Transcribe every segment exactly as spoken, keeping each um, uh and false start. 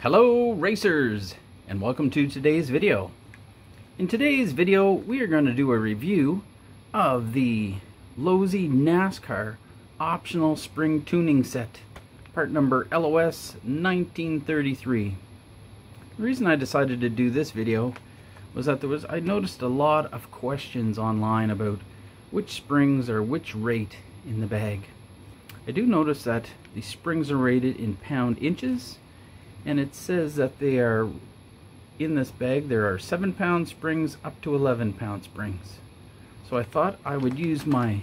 Hello racers, and welcome to today's video. In today's video we are going to do a review of the Losi NASCAR optional spring tuning set, part number L O S nineteen thirty-three. The reason I decided to do this video was that there was I noticed a lot of questions online about which springs are which rate in the bag. I do notice that the springs are rated in pound inches, and it says that they are, in this bag there are seven pound springs up to eleven pound springs. So I thought I would use my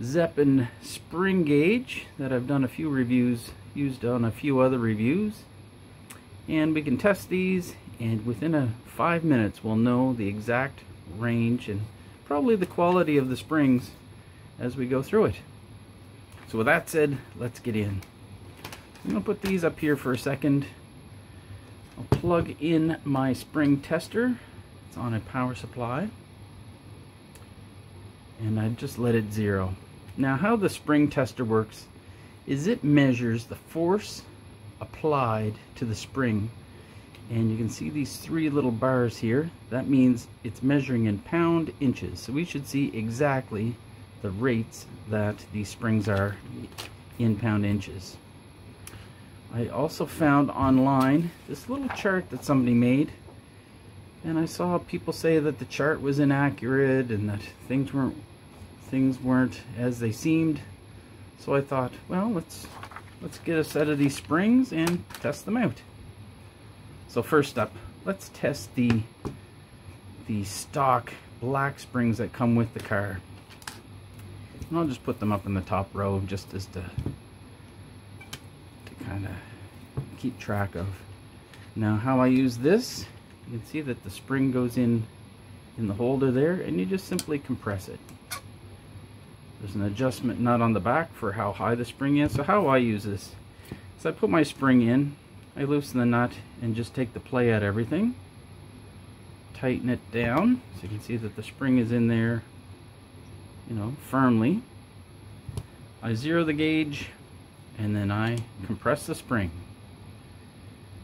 Zeppin spring gauge that I've done a few reviews used on a few other reviews, and we can test these, and within a five minutes we'll know the exact range and probably the quality of the springs as we go through it. So with that said, let's get in. I'm going to put these up here for a second. I'll plug in my spring tester. It's on a power supply. And I just let it zero. Now how the spring tester works is it measures the force applied to the spring. And you can see these three little bars here. That means it's measuring in pound inches. So we should see exactly the rates that these springs are in pound inches. I also found online this little chart that somebody made, and I saw people say that the chart was inaccurate and that things weren't things weren't as they seemed. So I thought, well, let's let's get a set of these springs and test them out. So first up, let's test the the stock black springs that come with the car. And I'll just put them up in the top row just as to kind of keep track of. Now how I use this, you can see that the spring goes in in the holder there, and you just simply compress it. There's an adjustment nut on the back for how high the spring is. So how I use this is I put my spring in, I loosen the nut and just take the play out of everything, tighten it down so you can see that the spring is in there, you know, firmly. I zero the gauge, and then I compress the spring.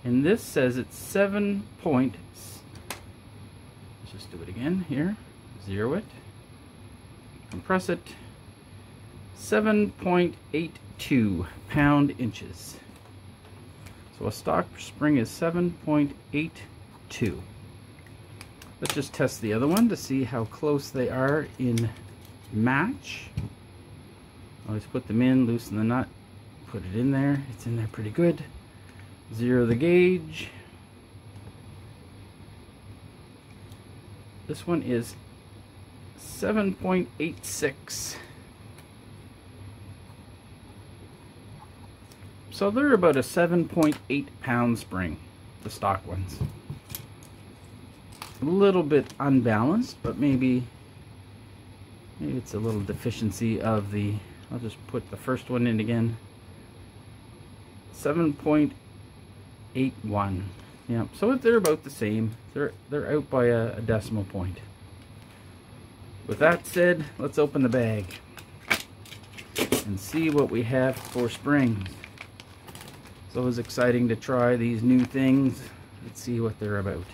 And this says it's seven point, let's just do it again here, zero it, compress it, seven point eight two pound inches. So a stock spring is seven point eight two. Let's just test the other one to see how close they are in match. Always put them in, loosen the nut, put it in there. It's in there pretty good. Zero the gauge. This one is seven point eight six. So they're about a seven point eight pound spring, the stock ones. A little bit unbalanced, but maybe maybe it's a little deficiency of the, I'll just put the first one in again. seven point eight one. Yeah, so they're about the same. They're they're out by a, a decimal point. With that said, let's open the bag and see what we have for springs. It's always exciting to try these new things. Let's see what they're about.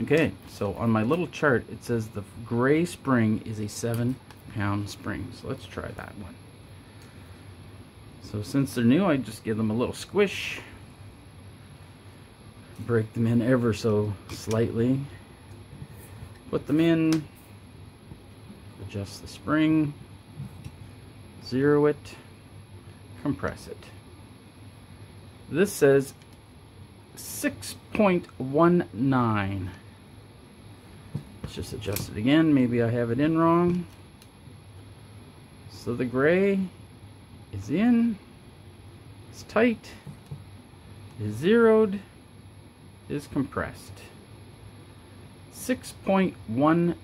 Okay, so on my little chart it says the gray spring is a seven pound spring. So let's try that one. So since they're new, I just give them a little squish, break them in ever so slightly, put them in, adjust the spring, zero it, compress it. This says six point one nine. Let's just adjust it again. Maybe I have it in wrong. So the gray is in, is tight, is zeroed, is compressed. six point one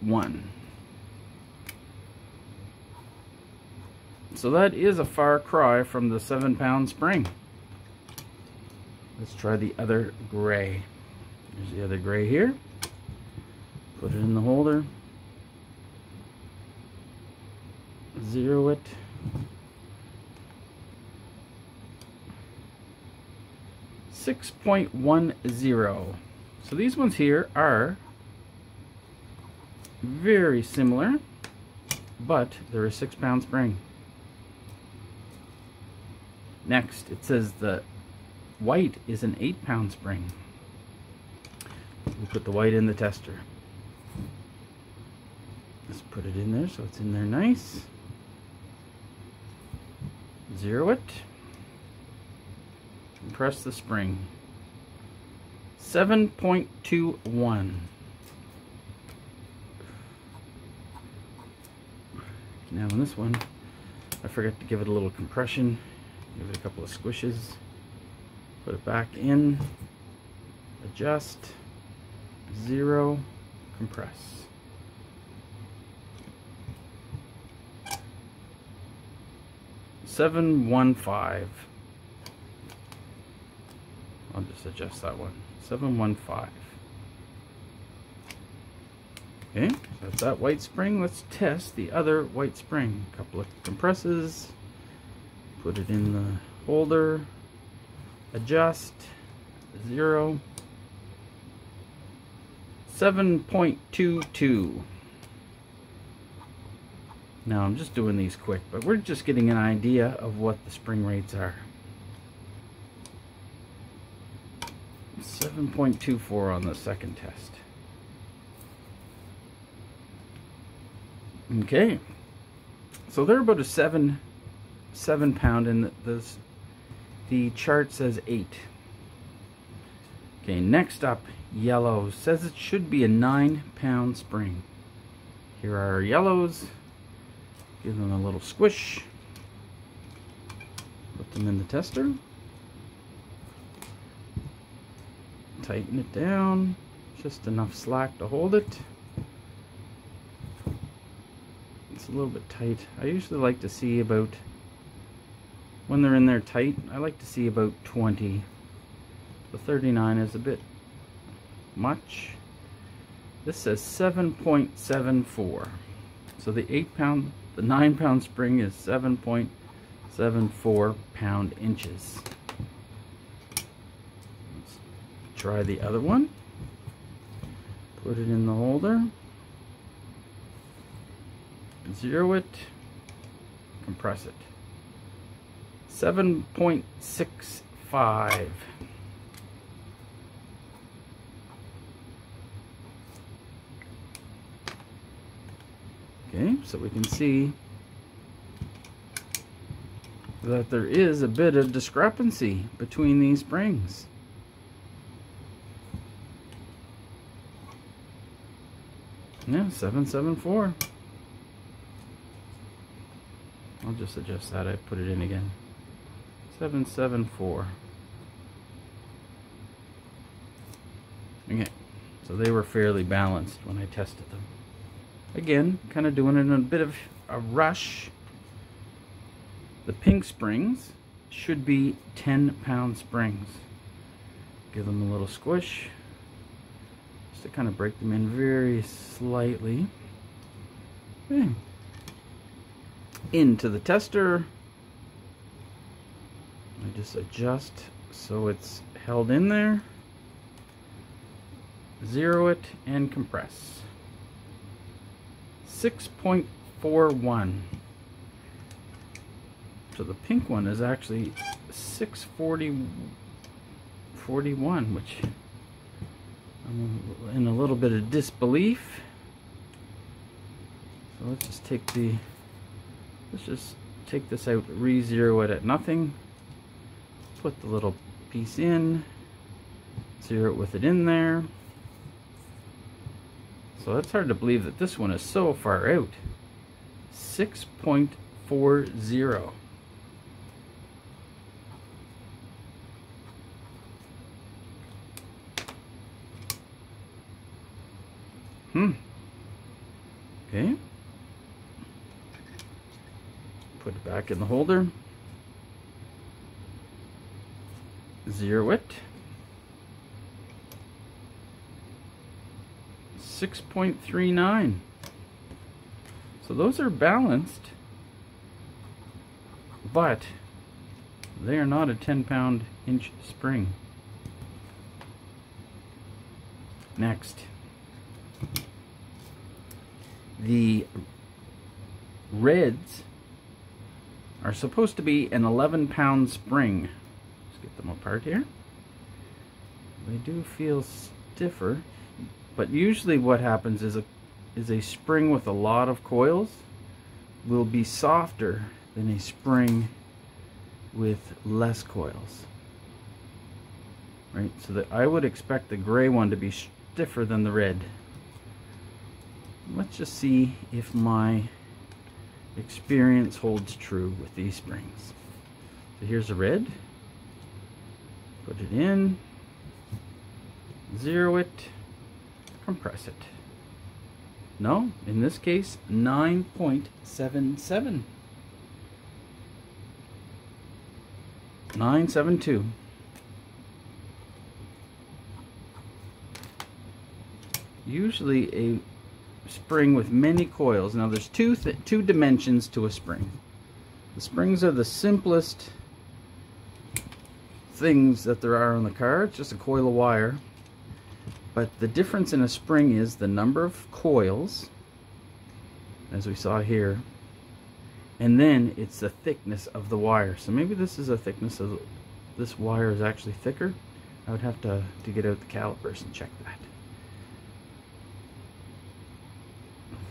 one. So that is a far cry from the seven pound spring. Let's try the other gray. There's the other gray here. Put it in the holder. Zero it. six point one zero. So these ones here are very similar, but they're a six pound spring. Next, it says the white is an eight pound spring. We'll put the white in the tester. Let's put it in there so it's in there nice. Zero it. And press the spring. seven point two one. Now on this one, I forgot to give it a little compression. Give it a couple of squishes. Put it back in. Adjust. Zero. Compress. seven one five. I'll just adjust that one. seven one five. Okay, so that's that white spring. Let's test the other white spring. A couple of compresses. Put it in the holder. Adjust. Zero. seven point two two. Now I'm just doing these quick, but we're just getting an idea of what the spring rates are. seven point two four on the second test. Okay, so they're about a seven, seven pound, and the, the, the chart says eight. Okay, next up, yellow says it should be a nine pound spring. Here are our yellows. Give them a little squish. Put them in the tester. Tighten it down. Just enough slack to hold it. It's a little bit tight. I usually like to see about, when they're in there tight, I like to see about twenty. The thirty-nine is a bit much. This says seven point seven four. So the eight pound, the nine pound spring is seven point seven four pound inches. Let's try the other one. Put it in the holder. Zero it. Compress it. seven point six five. Okay, so we can see that there is a bit of discrepancy between these springs. Yeah, seven seven four. I'll just adjust that. I put it in again. seven seven four. Okay, so they were fairly balanced when I tested them. Again, kind of doing it in a bit of a rush. The pink springs should be ten pound springs. Give them a little squish. Just to kind of break them in very slightly. Okay. Into the tester. I just adjust so it's held in there. Zero it and compress. six point four one. So the pink one is actually six forty, forty-one, which I'm in a little bit of disbelief. So let's just take the let's just take this out, re-zero it at nothing. Put the little piece in, zero it with it in there. So that's hard to believe that this one is so far out. six point four zero. Hmm. Okay. Put it back in the holder. Zero it. six point three nine. So those are balanced, but they are not a ten pound inch spring. Next, the rids are supposed to be an eleven pound spring. Let's get them apart here. They do feel stiffer, but usually what happens is a is a spring with a lot of coils will be softer than a spring with less coils. Right, so that I would expect the gray one to be stiffer than the red. Let's just see if my experience holds true with these springs. So here's a red. Put it in. Zero it. Compress it. No, in this case, nine point seven seven. nine seven two. Usually a spring with many coils. Now there's two th two dimensions to a spring. The springs are the simplest things that there are on the car. It's just a coil of wire. But the difference in a spring is the number of coils, as we saw here, and then it's the thickness of the wire. So maybe this is a thickness of the, this wire is actually thicker. I would have to, to get out the calipers and check that.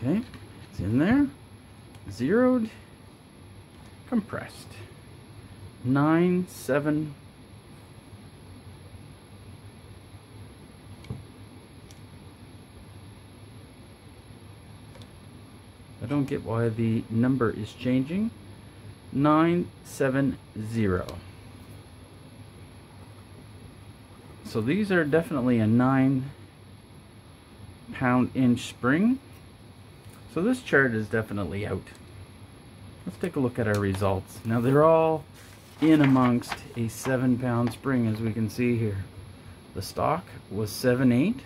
Okay, it's in there, zeroed, compressed, nine, seven, I don't get why the number is changing, nine, seven, zero. So these are definitely a nine pound inch spring. So this chart is definitely out. Let's take a look at our results. Now they're all in amongst a seven pound spring, as we can see here. The stock was seven eight,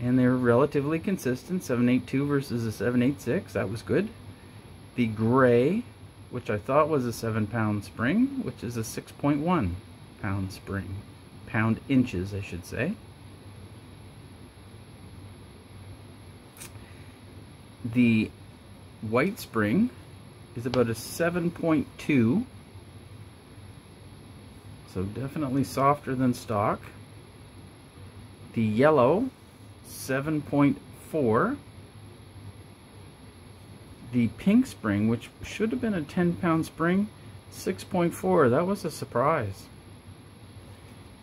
and they're relatively consistent. seven eight two versus a seven eight six, that was good. The gray, which I thought was a seven pound spring, which is a six point one pound spring, pound inches, I should say. The white spring is about a seven point two, so definitely softer than stock. The yellow, seven point four. The pink spring, which should have been a ten pound spring, six point four. That was a surprise.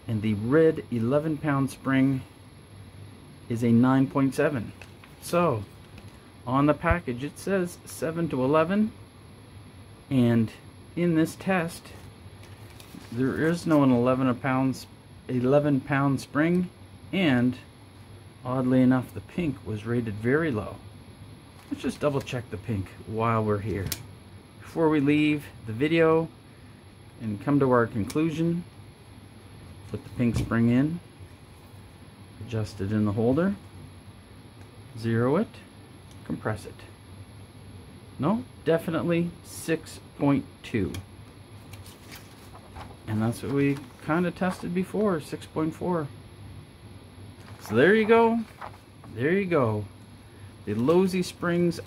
And the red eleven pound spring is a nine point seven. So on the package it says seven to eleven, and in this test there is no an eleven pound spring, and oddly enough the pink was rated very low. Let's just double check the pink while we're here before we leave the video and come to our conclusion. Put the pink spring in, adjust it in the holder, zero it, compress it. No, definitely six point two. And that's what we kind of tested before, six point four. So there you go. There you go. The Losi springs,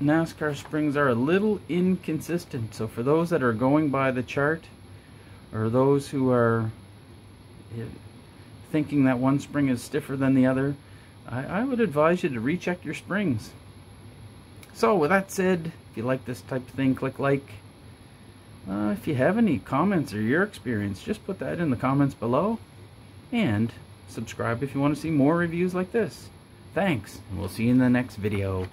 NASCAR springs, are a little inconsistent. So for those that are going by the chart, or those who are thinking that one spring is stiffer than the other, I would advise you to recheck your springs. So with that said, if you like this type of thing, click like. Uh, if you have any comments or your experience, just put that in the comments below. And subscribe if you want to see more reviews like this. Thanks, and we'll see you in the next video.